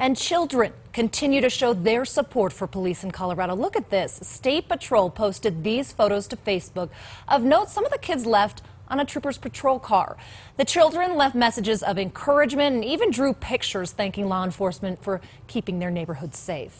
And children continue to show their support for police in Colorado. Look at this. State Patrol posted these photos to Facebook. Of note, some of the kids left on a trooper's patrol car. The children left messages of encouragement and even drew pictures thanking law enforcement for keeping their neighborhood safe.